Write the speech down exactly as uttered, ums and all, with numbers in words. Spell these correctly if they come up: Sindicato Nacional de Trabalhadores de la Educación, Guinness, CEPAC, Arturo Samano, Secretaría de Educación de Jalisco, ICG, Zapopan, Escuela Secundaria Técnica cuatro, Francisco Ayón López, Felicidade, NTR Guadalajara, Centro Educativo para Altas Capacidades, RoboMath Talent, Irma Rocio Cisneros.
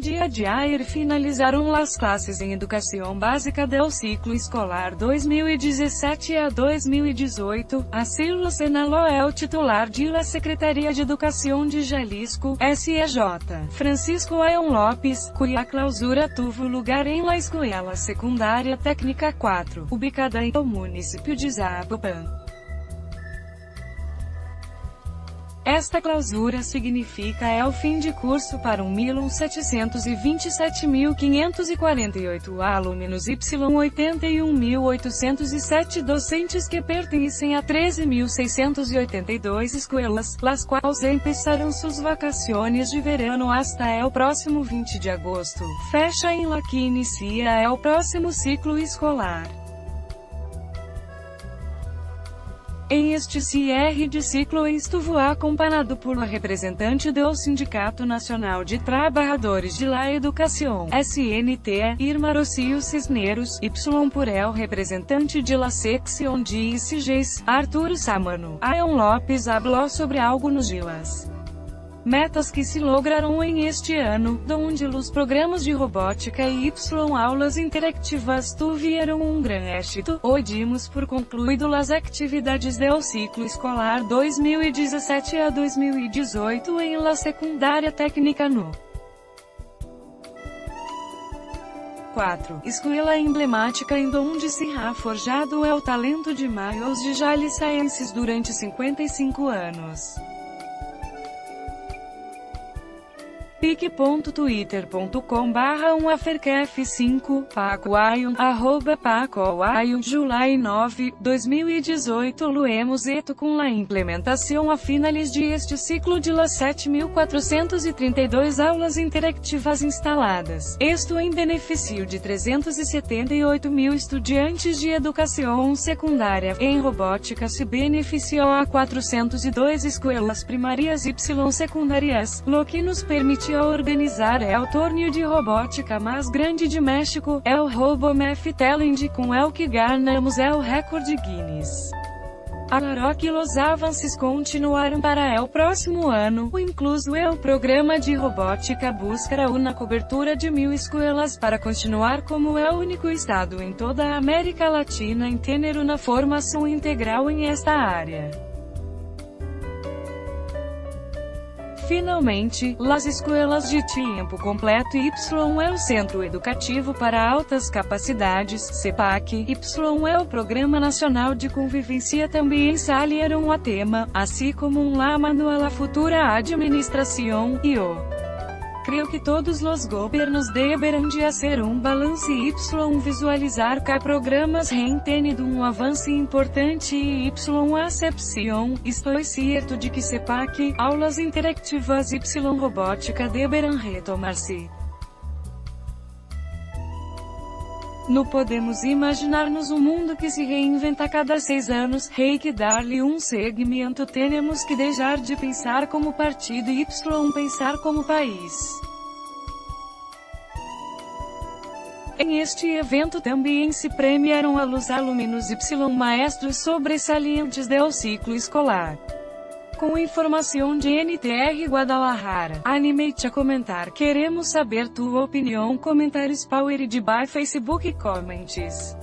dia de A E R finalizaram as classes em Educação Básica do Ciclo Escolar dois mil e dezessete a dois mil e dezoito, assim lo senalou o titular de la Secretaria de Educação de Jalisco, S E J, Francisco Ayón López, cuya clausura tuvo lugar em la Escuela Secundaria Técnica quatro, ubicada em o município de Zapopan. Esta clausura significa é o fim de curso para um milhão setecentos e vinte e sete mil quinhentos e quarenta e oito alunos e oitenta e um mil oitocentos e sete docentes que pertencem a treze mil seiscentos e oitenta e dois escolas, las quais começarão suas vacaciones de verano hasta o próximo vinte de agosto. Fecha em la que inicia o próximo ciclo escolar. Em este cierre de ciclo estuvo acompanhado por uma representante do Sindicato Nacional de Trabalhadores de la Educação, S N T E, Irma Rocio Cisneros, Y por el representante de la sección de I C Gs, Arturo Samano. Ayón López habló sobre algunos de las metas que se lograram em este ano, donde os programas de robótica e Y aulas interactivas tiveram um grande êxito. Hoje dimos por concluído as atividades do ciclo escolar dois mil e dezessete a dois mil e dezoito em la secundária técnica no quatro. Escola emblemática em donde se ha forjado é o talento de maiores de jaliscienses durante cinquenta e cinco anos. pic ponto twitter ponto com barra um aferquef cinco, Paco Ayón, arroba Paco Ayón, July nove, dois mil e dezoito. Luemos eto com la implementação a finales de este ciclo de las sete mil quatrocentas e trinta e duas aulas interactivas instaladas, isto em benefício de trezentos e setenta e oito mil estudantes de educação secundária. Em robótica se beneficiou a quatrocentas e duas escolas primárias e secundárias, lo que nos permite a organizar é o torneio de robótica mais grande de México, é o RoboMath Talent, com el que ganhamos é o recorde Guinness. Agora que os avanços continuaram para o próximo ano, o incluso é o programa de robótica buscará uma cobertura de mil escolas para continuar como é o único estado em toda a América Latina em ter uma formação integral em esta área. Finalmente, las escolas de tempo completo Y é o Centro Educativo para Altas Capacidades, CEPAC, Y é o Programa Nacional de Convivência também salieron a tema, assim como um la manual a futura administração, e o creio que todos os governos deverão de hacer um balance Y visualizar que programas têm tenido um avanço importante e Y acepção. Estou certo de que CEPAC, aulas interactivas Y robótica deverão retomar-se. Não podemos imaginar-nos um mundo que se reinventa a cada seis anos, rei que dar-lhe um segmento temos que deixar de pensar como partido e pensar como país. Em este evento também se premiaram a los alunos Y maestros sobressalientes do ciclo escolar. Com informação de N T R Guadalajara, anime-te a comentar. Queremos saber tua opinião. Comentários Powered by Facebook Comments.